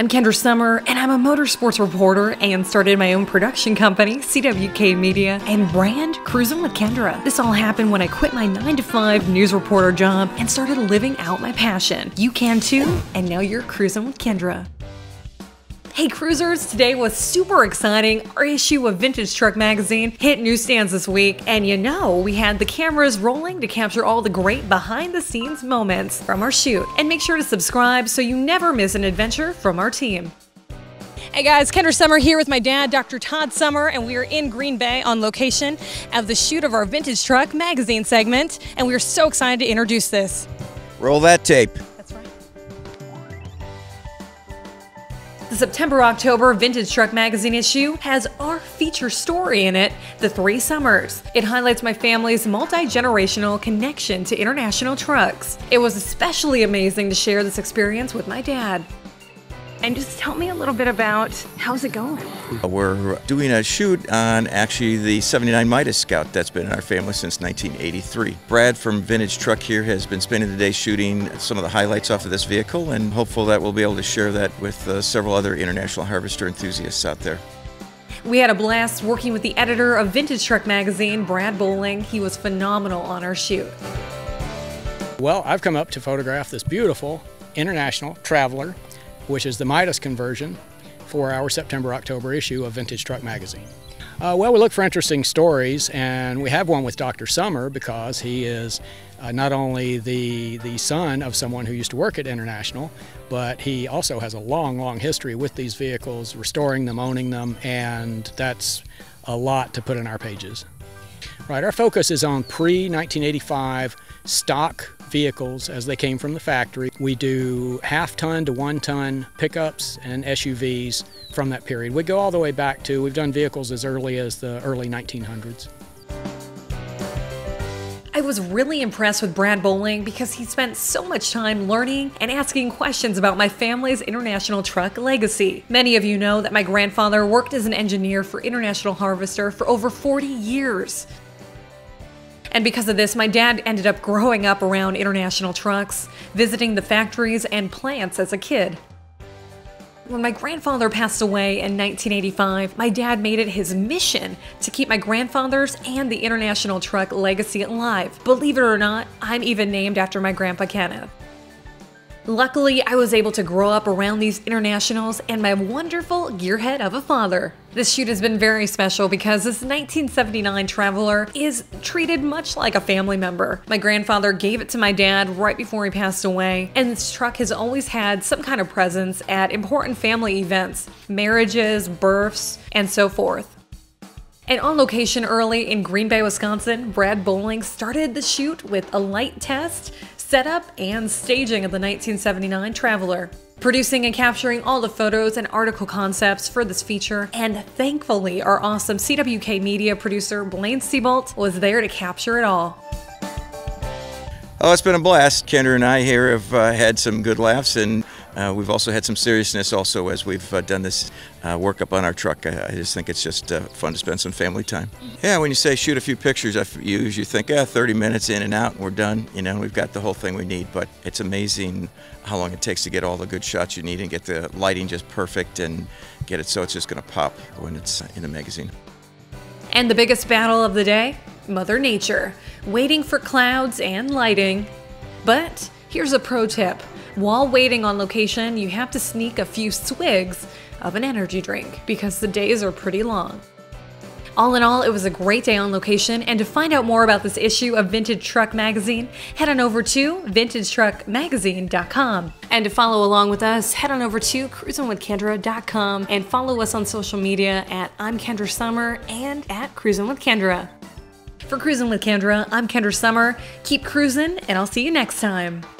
I'm Kendra Sommer, and I'm a motorsports reporter and started my own production company, CWK Media, and brand Cruisin' with Kendra. This all happened when I quit my 9-to-5 news reporter job and started living out my passion. You can too, and now you're Cruisin' with Kendra. Hey Cruisers, today was super exciting. Our issue of Vintage Truck Magazine hit newsstands this week, and you know, we had the cameras rolling to capture all the great behind the scenes moments from our shoot. And make sure to subscribe so you never miss an adventure from our team. Hey guys, Kendra Sommer here with my dad, Dr. Todd Summer, and we are in Green Bay on location of the shoot of our Vintage Truck Magazine segment, and we are so excited to introduce this. Roll that tape. The September-October Vintage Truck Magazine issue has our feature story in it, The Three Summers. It highlights my family's multi-generational connection to international trucks. It was especially amazing to share this experience with my dad. And just tell me a little bit about, how's it going? We're doing a shoot on actually the 79 Midas Scout that's been in our family since 1983. Brad from Vintage Truck here has been spending the day shooting some of the highlights off of this vehicle, and hopeful that we'll be able to share that with several other International Harvester enthusiasts out there. We had a blast working with the editor of Vintage Truck Magazine, Brad Bowling. He was phenomenal on our shoot. Well, I've come up to photograph this beautiful International Traveler, which is the Midas conversion for our September-October issue of Vintage Truck Magazine. Well, we look for interesting stories, and we have one with Dr. Summer because he is not only the son of someone who used to work at International, but he also has a long, long history with these vehicles, restoring them, owning them, and that's a lot to put in our pages. Right, our focus is on pre-1985 stock vehicles as they came from the factory. We do half-ton to one-ton pickups and SUVs from that period. We go all the way back to, we've done vehicles as early as the early 1900s. I was really impressed with Brad Bowling because he spent so much time learning and asking questions about my family's international truck legacy. Many of you know that my grandfather worked as an engineer for International Harvester for over 40 years. And because of this, my dad ended up growing up around international trucks, visiting the factories and plants as a kid. When my grandfather passed away in 1985, my dad made it his mission to keep my grandfather's and the international truck legacy alive. Believe it or not, I'm even named after my grandpa Kenneth. Luckily, I was able to grow up around these internationals and my wonderful gearhead of a father. This shoot has been very special because this 1979 Traveler is treated much like a family member. My grandfather gave it to my dad right before he passed away, and this truck has always had some kind of presence at important family events, marriages, births, and so forth. And on location early in Green Bay, Wisconsin, Brad Bowling started the shoot with a light test, setup, and staging of the 1979 Traveler, producing and capturing all the photos and article concepts for this feature. And thankfully, our awesome CWK Media producer, Blaine Sieboldt, was there to capture it all. Oh, it's been a blast. Kendra and I here have had some good laughs, and we've also had some seriousness also as we've done this workup on our truck. I just think it's just fun to spend some family time. Yeah, when you say shoot a few pictures, you usually think, 30 minutes in and out and we're done. You know, we've got the whole thing we need, but it's amazing how long it takes to get all the good shots you need and get the lighting just perfect and get it so it's just gonna pop when it's in a magazine. And the biggest battle of the day, Mother Nature, waiting for clouds and lighting. But here's a pro tip. While waiting on location, you have to sneak a few swigs of an energy drink because the days are pretty long. All in all, it was a great day on location, and to find out more about this issue of Vintage Truck Magazine, head on over to vintagetruckmagazine.com. And to follow along with us, head on over to cruisinwithkendra.com and follow us on social media at I'm Kendra Sommer and at Cruisin' with Kendra. For Cruisin' with Kendra, I'm Kendra Sommer. Keep cruisin', and I'll see you next time.